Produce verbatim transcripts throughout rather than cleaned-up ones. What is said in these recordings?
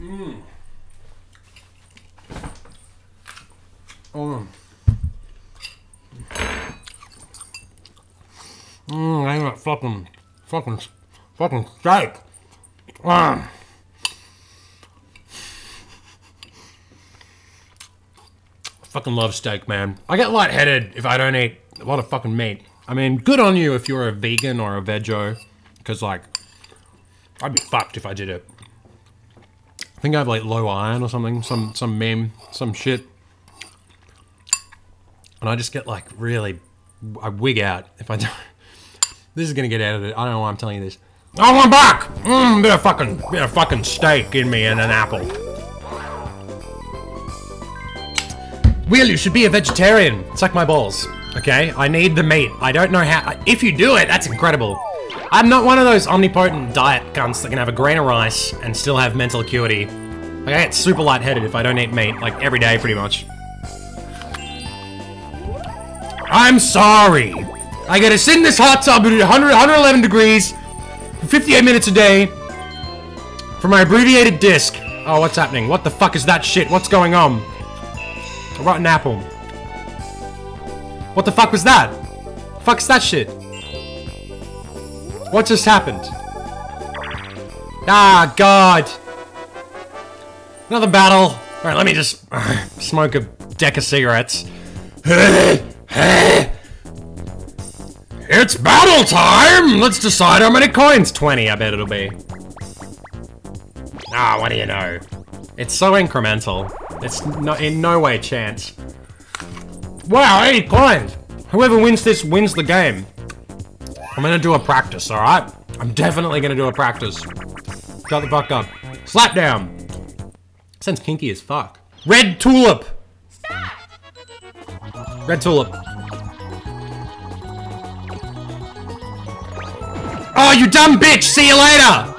Mmm. Oh. Mmm, I got fucking, fucking, fucking steak. Ah. Fucking love steak, man. I get lightheaded if I don't eat a lot of fucking meat. I mean, good on you if you're a vegan or a veggie, because like, I'd be fucked if I did it. I think I have like low iron or something, some some meme, some shit, and I just get like really, I wig out if I don't. This is gonna get edited. I don't know why I'm telling you this. Oh, I'm back. Mmm, bit of fucking, bit of fucking steak in me and an apple. Will, you should be a vegetarian. It's like my balls, okay? I need the meat. I don't know how. If you do it, that's incredible. I'm not one of those omnipotent diet cunts that can have a grain of rice and still have mental acuity. Like, I get super lightheaded if I don't eat meat, like, every day, pretty much. I'm sorry. I gotta sit in this hot tub at one hundred, one eleven degrees, fifty-eight minutes a day, for my abbreviated disc. Oh, what's happening? What the fuck is that shit? What's going on? A rotten apple. What the fuck was that? Fuck's that shit? What just happened? Ah, God. Another battle. Alright, let me just uh, smoke a deck of cigarettes. It's battle time! Let's decide how many coins. twenty, I bet it'll be. Ah, what do you know? It's so incremental. It's no, in no way chance. Wow, eighty coins! Whoever wins this wins the game. I'm gonna do a practice, alright? I'm definitely gonna do a practice. Shut the fuck up. Slap down! Sounds kinky as fuck. Red tulip! Stop. Red tulip. Oh, you dumb bitch! See you later!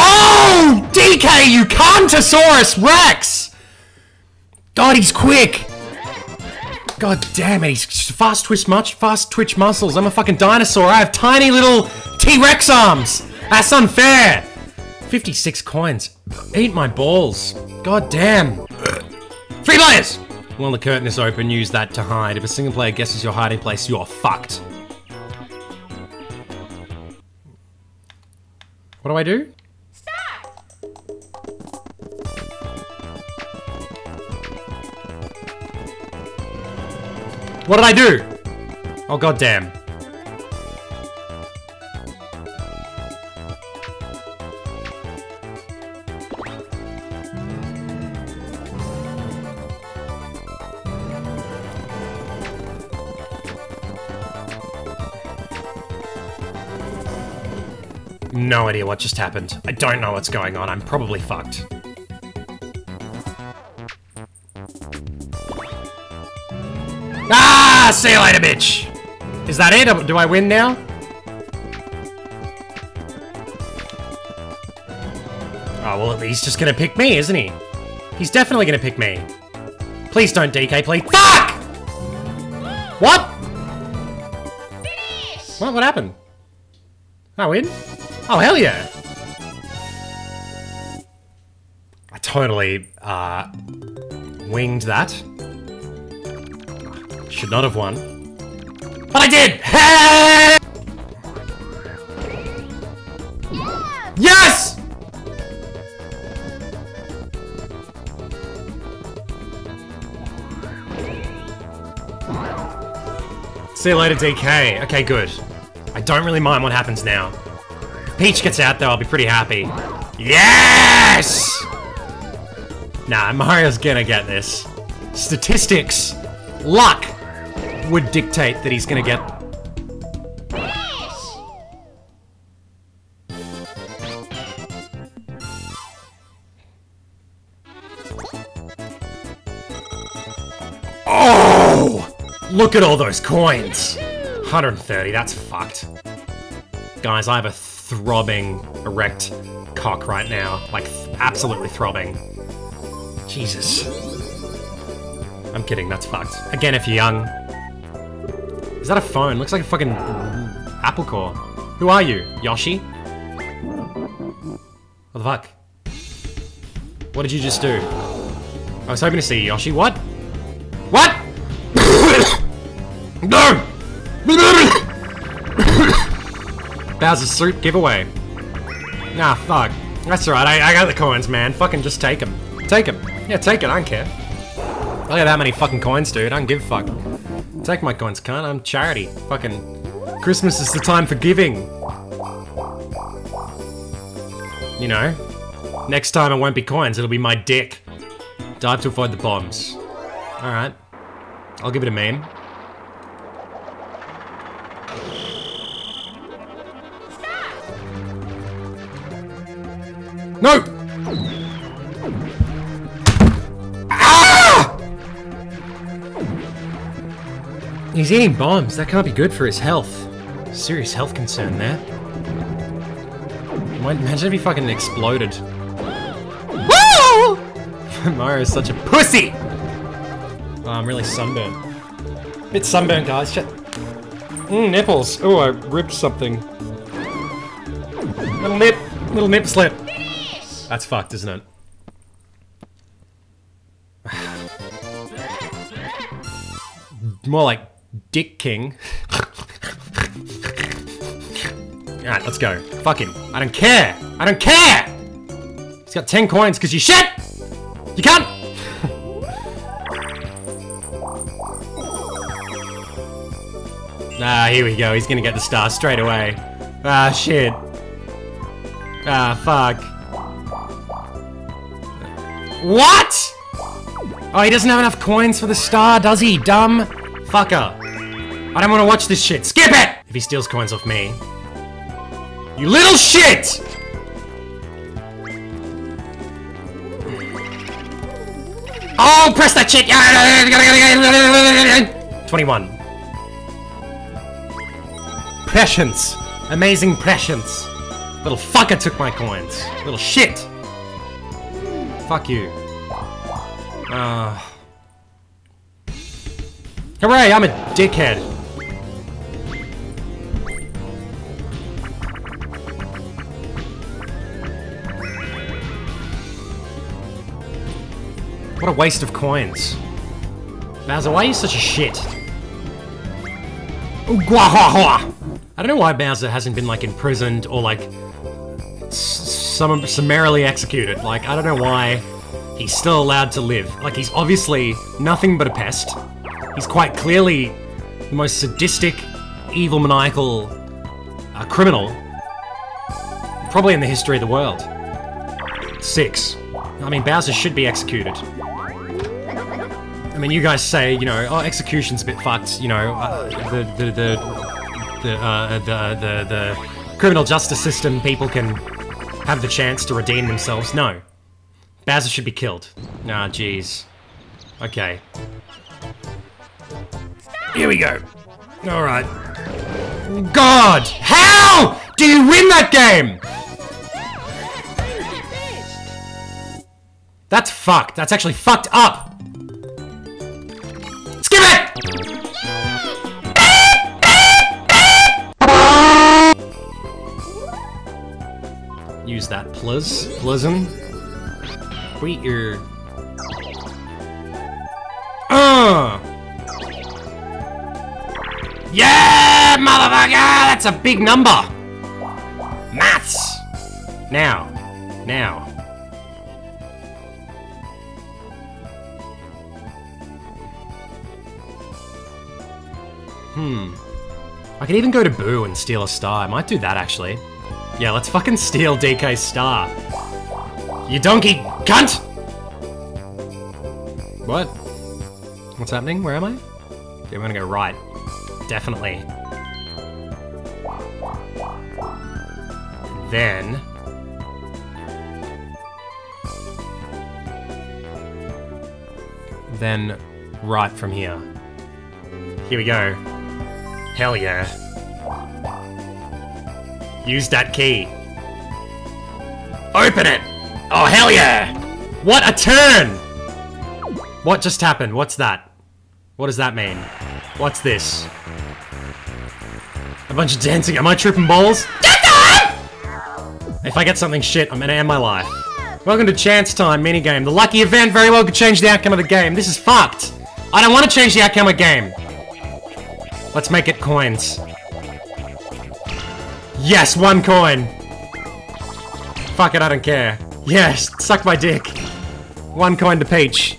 Oh! D K, you Cuntosaurus Rex! God, he's quick! God damn it, he's fast twitch much, fast twitch muscles. I'm a fucking dinosaur. I have tiny little T-Rex arms. That's unfair. fifty-six coins. Eat my balls. God damn. Three players! While the curtain is open, use that to hide. If a single player guesses your hiding place, you're fucked. What do I do? What did I do? Oh, goddamn. No idea what just happened. I don't know what's going on. I'm probably fucked. Ah, see you later, bitch. Is that it? Do I win now? Oh, well, he's just gonna pick me, isn't he? He's definitely gonna pick me. Please don't, D K, please. Fuck! What? Finish. What? What happened? I win? Oh, hell yeah. I totally, uh, winged that. Should not have won. But I did! Hey! Yeah! Yes! See you later, D K. Okay, good. I don't really mind what happens now. If Peach gets out, though, I'll be pretty happy. Yes! Nah, Mario's gonna get this. Statistics. Luck. Would dictate that he's gonna get. Oh! Look at all those coins! one hundred thirty, that's fucked. Guys, I have a throbbing, erect cock right now. Like, th- absolutely throbbing. Jesus. I'm kidding, that's fucked. Again, if you're young. Is that a phone? Looks like a fucking apple core. Who are you? Yoshi? What the fuck? What did you just do? I was hoping to see Yoshi. What? What? No! Bowser's suit giveaway. Nah, fuck. That's alright, I, I got the coins, man. Fucking just take them. Take them. Yeah, take it, I don't care. I got that many fucking coins, dude. I don't give a fuck. Take my coins, cunt. I'm charity. Fucking Christmas is the time for giving. You know? Next time it won't be coins, it'll be my dick. Dive to avoid the bombs. Alright. I'll give it a meme. Stop. No! Ah! He's eating bombs. That can't be good for his health. Serious health concern there. Imagine if he fucking exploded. Mario's such a pussy! Oh, I'm really sunburned. Bit sunburned, guys. Shit. Mm, nipples. Oh, I ripped something. Little nip. Little nip slip. Finish. That's fucked, isn't it? More like Dick King. Alright, let's go. Fuck him. I don't care! I don't care! He's got ten coins because you shit! You can't! Ah, here we go. He's gonna get the star straight away. Ah, shit. Ah, fuck. What?! Oh, he doesn't have enough coins for the star, does he? Dumb fucker. I don't want to watch this shit. Skip it! If he steals coins off me. You little shit! Oh, press that shit! twenty-one. Prescience. Amazing prescience. Little fucker took my coins. Little shit. Fuck you. Uh. Hooray, I'm a dickhead. What a waste of coins. Bowser, why are you such a shit? I don't know why Bowser hasn't been, like, imprisoned or, like, sum summarily executed. Like, I don't know why he's still allowed to live. Like, he's obviously nothing but a pest. He's quite clearly the most sadistic, evil, maniacal uh, criminal probably in the history of the world. Six. I mean, Bowser should be executed. I mean, you guys say, you know, oh, execution's a bit fucked, you know, uh, the, the, the, the, uh, the, the, the criminal justice system, people can have the chance to redeem themselves. No. Bowser should be killed. Ah, jeez. Okay. Here we go. Alright. God! How do you win that game?! That's fucked. That's actually fucked up! Use that, please. Pleasin'. Quit your. Uh! Yeah, motherfucker! That's a big number! Maths! Now. Now. Hmm. I could even go to Boo and steal a star. I might do that, actually. Yeah, let's fucking steal D K's star. You donkey cunt! What? What's happening? Where am I? Okay, we're gonna go right. Definitely. And then... Then, right from here. Here we go. Hell yeah. Use that key. Open it! Oh, hell yeah! What a turn! What just happened? What's that? What does that mean? What's this? A bunch of dancing. Am I tripping balls? Get down! If I get something shit, I'm gonna end my life. Welcome to Chance Time minigame. The lucky event very well could change the outcome of the game. This is fucked. I don't want to change the outcome of the game. Let's make it coins. Yes, one coin. Fuck it, I don't care. Yes, suck my dick. One coin to Peach.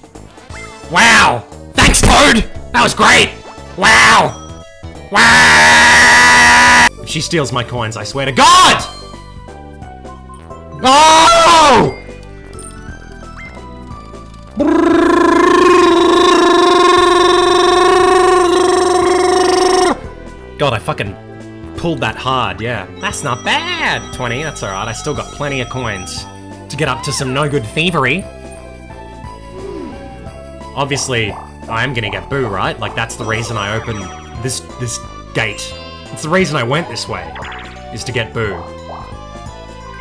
Wow! Thanks, Toad! That was great! Wow! Wow! If she steals my coins, I swear to God! Oh! God, I fucking pulled that hard, yeah. That's not bad! twenty, that's alright. I still got plenty of coins to get up to some no-good thievery. Obviously, I am gonna get boo, right? Like, that's the reason I opened this this gate. It's the reason I went this way, is to get boo.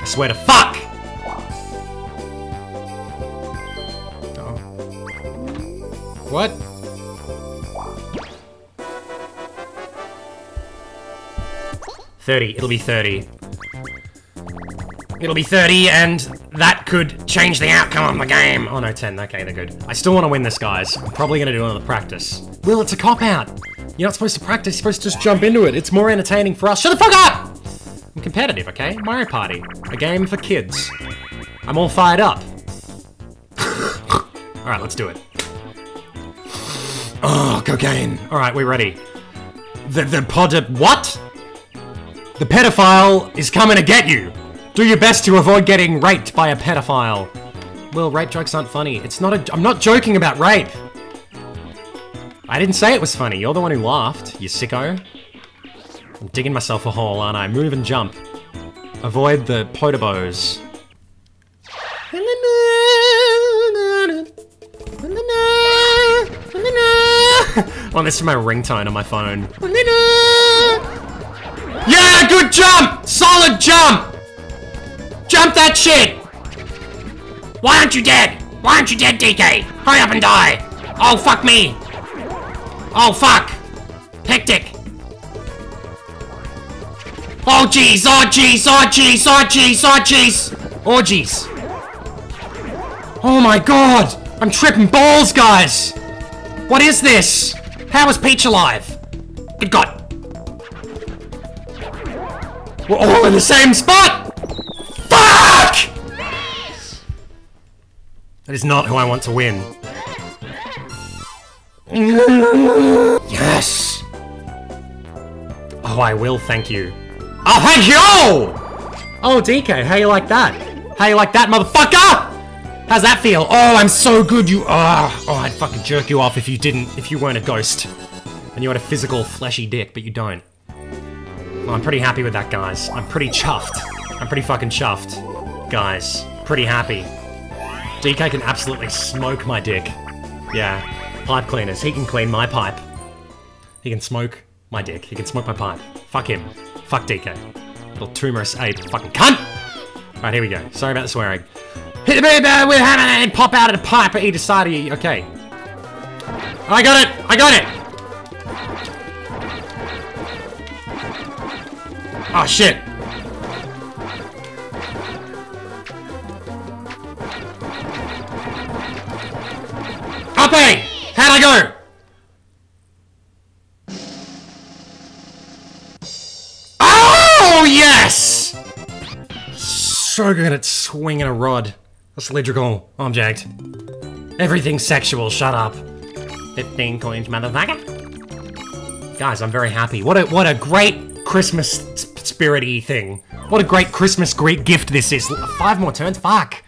I swear to fuck! Oh. What? thirty, it'll be thirty. It'll be thirty, and that could change the outcome of the game! Oh no, ten. Okay, they're good. I still want to win this, guys. I'm probably gonna do another practice. Will, it's a cop-out! You're not supposed to practice, you're supposed to just jump into it. It's more entertaining for us. Shut the fuck up! I'm competitive, okay? Mario Party. A game for kids. I'm all fired up. Alright, let's do it. Oh, cocaine. Alright, we're ready. The- the pod- what? The pedophile is coming to get you! Do your best to avoid getting raped by a pedophile. Well, rape jokes aren't funny. It's not a- I'm not joking about rape! I didn't say it was funny. You're the one who laughed, you sicko. I'm digging myself a hole, aren't I? Move and jump. Avoid the potobos. Oh, this is my ringtone on my phone. Yeah, good jump! Solid jump! Jump that shit! Why aren't you dead? Why aren't you dead, D K? Hurry up and die! Oh, fuck me! Oh, fuck! Hectic! Oh, jeez! Oh, jeez! Oh, jeez! Oh, jeez! Oh, jeez! Oh, jeez! Oh, my God! I'm tripping balls, guys! What is this? How is Peach alive? Good God! We're all in the same spot! Fuck! That is not who I want to win. Yes! Oh, I will, thank you. Oh, hey, yo! Oh, D K, how you like that? How you like that, motherfucker? How's that feel? Oh, I'm so good, you are. Oh, I'd fucking jerk you off if you didn't, if you weren't a ghost. And you had a physical, fleshy dick, but you don't. Well, I'm pretty happy with that, guys. I'm pretty chuffed. I'm pretty fucking chuffed, guys. Pretty happy. D K can absolutely smoke my dick. Yeah, pipe cleaners. He can clean my pipe. He can smoke my dick. He can smoke my pipe. Fuck him. Fuck D K. Little tumorous ape fucking cunt! Alright, here we go. Sorry about the swearing. Hit the baby with a hammer and pop out of the pipe at either side of you. Okay. I got it! I got it! Oh, shit. How'd I go? Oh, yes! So good at swinging a rod. That's lyrical. Oh, I'm jagged. Everything's sexual, shut up. fifteen coins, motherfucker. Guys, I'm very happy. What a, what a great Christmas spirit-y thing. What a great Christmas great gift this is. Five more turns, fuck.